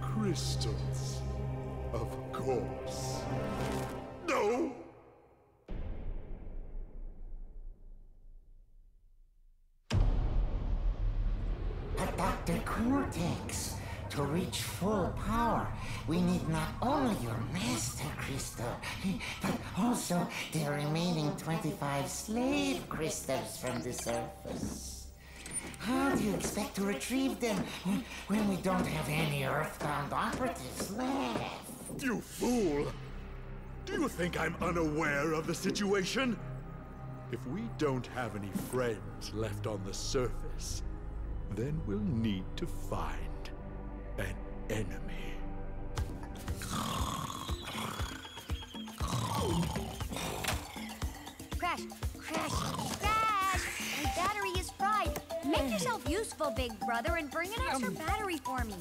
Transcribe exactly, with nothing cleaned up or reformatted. Crystals, of course. No! About the cortex. To reach full power, we need not only your master crystal, but also the remaining twenty-five slave crystals from the surface. How do you expect to retrieve them when we don't have any earthbound operatives left? You fool! Do you think I'm unaware of the situation? If we don't have any friends left on the surface, then we'll need to find an enemy. Crash! Crash! Crash! My battery is fried. Make yourself useful, big brother, and bring an extra battery for me.